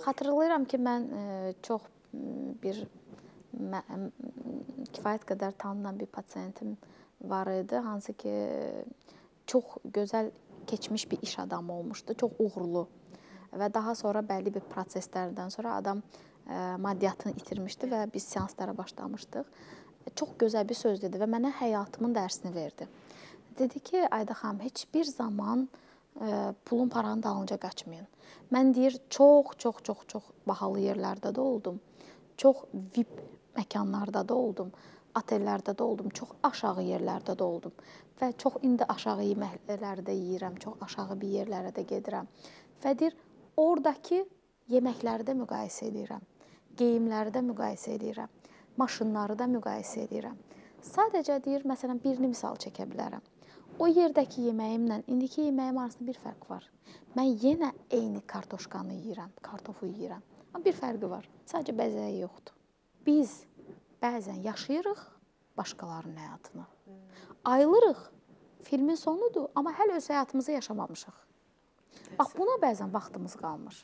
Hatırlayıram ki mən çox bir kifayət qədər tanınan bir pasiyentim var idi. Hansı ki çox gözəl keçmiş bir iş adamı olmuşdu, çox uğurlu. Və daha sonra bəlli bir proseslərdən sonra adam maddiyatını itirmişdi və biz seanslara başlamışdıq. Çox gözəl bir söz dedi və mənə həyatımın dərsini verdi. Dedi ki, Ayda xanım, heç bir zaman pulun paranın dalınca qaçmayın. Mən deyir, çox bahalı yerlərdə də oldum. Çox VIP məkanlarda da oldum. Otellərdə də oldum. Çox aşağı yerlərdə də oldum. Və çox indi aşağı yeməklərdə yeyirəm. Çox aşağı bir yerlərə də gedirəm. Və deyir, oradakı yeməklərdə müqayisə edirəm. Geyimlərdə müqayisə edirəm. Maşınları da müqayisə edirəm. Sadəcə deyir, məsələn, birini misal çəkə bilərəm. O yerdəki yeməyimlə indiki yeməyim arasında bir fərq var. Mən yenə eyni kartoşkanı yeyirəm, kartofu yeyirəm. Amma bir fərqi var. Sadəcə bəzəyi yoxdur. Biz bəzən yaşayırıq başqalarının həyatını. Ayrılırıq. Filmin sonudur, amma hələ öz həyatımızı yaşamamışıq. Bax, buna bəzən vaxtımız qalmır.